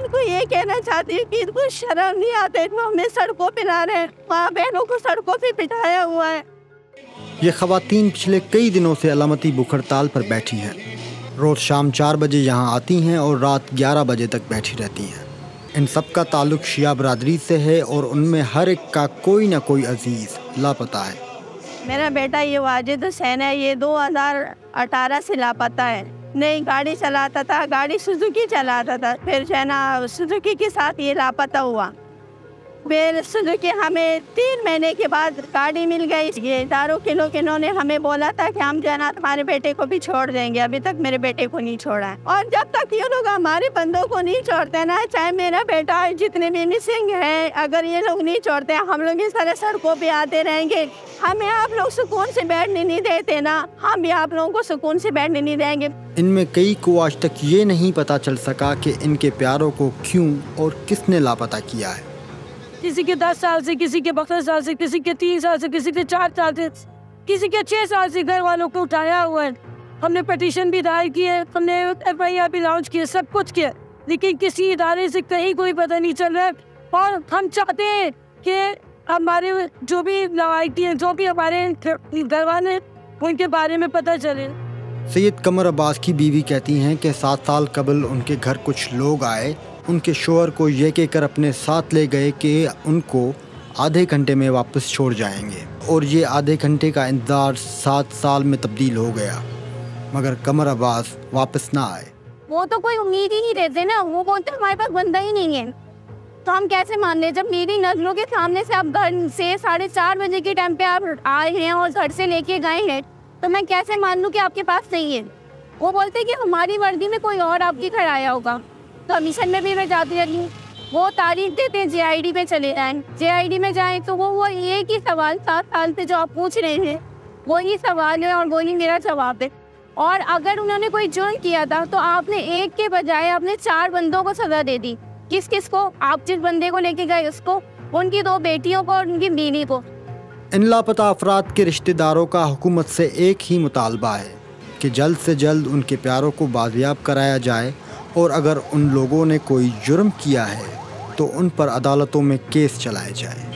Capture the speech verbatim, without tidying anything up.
बहन को ये कहना चाहती है कि इनको शर्म नहीं आते, इनको हमने सड़कों पे ला रहे हैं, माँ बहनों को सड़कों पे पिटाया हुआ है। ये खवातीन पिछले कई दिनों से अलामती बुखड़ताल पर बैठी हैं। रोज़ शाम चार बजे यहाँ आती हैं और रात ग्यारह बजे तक बैठी रहती हैं। इन सब का ताल्लुक शिया बरादरी से है और उनमें हर एक का कोई ना कोई अजीज़ लापता है। मेरा बेटा ये वाजिद हुसैन है, ये दो हज़ार अठारह से लापता है। नहीं गाड़ी चलाता था, गाड़ी सुजुकी चलाता था, फिर जो है ना सुजुकी के साथ ये लापता हुआ। फिर सुजुकी हमें तीन महीने के बाद गाड़ी मिल गई। ये दारू किलो के इन्होंने हमें बोला था कि हम जो है ना तुम्हारे बेटे को भी छोड़ देंगे, अभी तक मेरे बेटे को नहीं छोड़ा है। और जब तक ये लोग हमारे बंदों को नहीं छोड़ते ना, चाहे मेरा बेटा जितने भी मिसिंग हैं, अगर ये लोग नहीं छोड़ते हम लोग इस तरह सड़कों पर आते रहेंगे। हमें आप लोग सुकून से बैठने नहीं देते ना, हम भी आप लोगों को सुकून से बैठने नहीं देंगे। इनमें कई को आज तक ये नहीं पता चल सका कि इनके प्यारों को क्यों और किसने लापता किया है। किसी के दस साल से, किसी के बारह साल से, किसी के तीन साल से, किसी के चार साल से, किसी के छः साल से घर वालों को उठाया हुआ है। हमने पटिशन भी दायर किए, हमने एफ आई आर भी लॉन्च किए, सब कुछ किया, लेकिन किसी इदारे से कहीं कोई पता नहीं चल रहा है। और हम चाहते हैं कि हमारे जो भी लवाइटी हैं, जो भी हमारे घर वाले हैं, उनके बारे में पता चले। सैयद कमर अब्बास की बीवी कहती हैं कि सात साल कबल उनके घर कुछ लोग आए, उनके शोहर को ये कहकर अपने साथ ले गए कि उनको आधे घंटे में वापस छोड़ जाएंगे और ये आधे घंटे का इंतज़ार सात साल में तब्दील हो गया, मगर कमर अब्बास वापस ना आए। वो तो कोई उम्मीद ही नहीं रहते ना, वो बोलते हमारे पास बंदा ही नहीं है, तो हम कैसे मान लें। जब मेरी नजरों के सामने से आप घर से साढ़े चार बजे के टाइम पे आप आए हैं और घर से लेके गए हैं, तो मैं कैसे मान लूँ कि आपके पास नहीं है। वो बोलते कि हमारी वर्दी में कोई और आपके घर आया होगा। कमीशन में भी मैं जाती रहती हूँ, वो तारीफ देते हैं जे आई डी में चले जाएँ, जे आई डी में जाएँ तो वो वो ये कि सवाल सात साल से जो आप पूछ रहे हैं वो ही सवाल है और वो ही मेरा जवाब है। और अगर उन्होंने कोई जुर्म किया था तो आपने एक के बजाय आपने चार बंदों को सजा दे दी। किस किस को? आप जिस बंदे को लेके गए उसको, उनकी दो बेटियों को और उनकी बीवी को। इन लापता अफराद के रिश्तेदारों का हुकूमत से एक ही मुतालबा है कि जल्द से जल्द उनके प्यारों को बाजियाब कराया जाए और अगर उन लोगों ने कोई जुर्म किया है तो उन पर अदालतों में केस चलाए जाए।